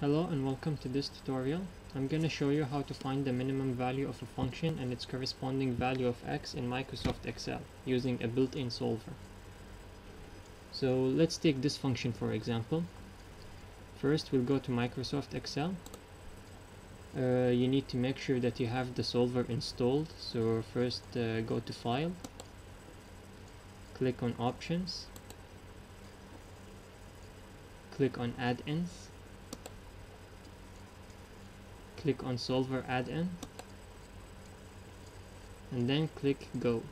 Hello and welcome to this tutorial. I'm going to show you how to find the minimum value of a function and its corresponding value of x in Microsoft Excel using a built-in solver. So let's take this function for example. First we'll go to Microsoft Excel. You need to make sure that you have the solver installed, so first go to File, click on Options, click on Add-ins, click on Solver Add-in, and then click Go.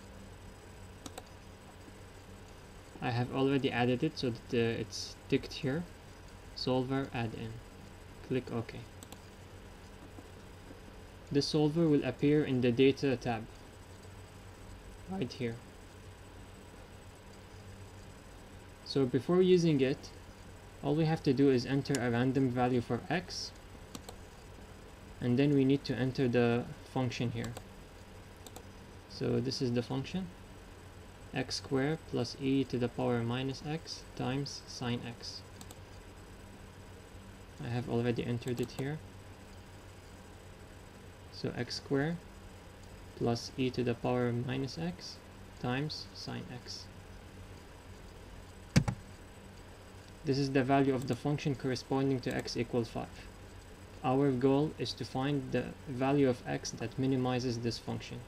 I have already added it so that it's ticked here, Solver Add-in. Click OK. The solver will appear in the Data tab, right here. So before using it, all we have to do is enter a random value for x, and then we need to enter the function here. So this is the function, x squared plus e to the power minus x times sine x. I have already entered it here. So x squared plus e to the power minus x times sine x. This is the value of the function corresponding to x equals 5. Our goal is to find the value of x that minimizes this function,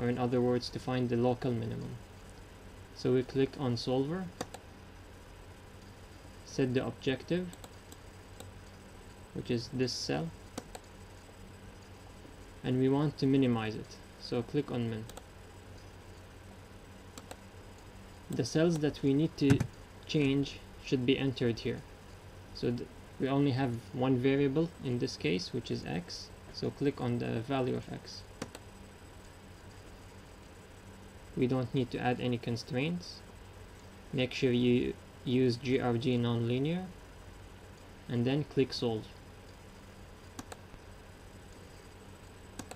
or in other words, to find the local minimum. So we click on Solver, set the objective, which is this cell, and we want to minimize it, so click on Min. The cells that we need to change should be entered here, so we only have one variable in this case, which is x, so click on the value of x. We don't need to add any constraints. Make sure you use GRG nonlinear, and then click Solve.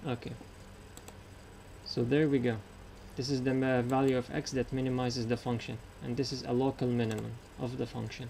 Okay, so there we go. This is the value of x that minimizes the function, and this is a local minimum of the function.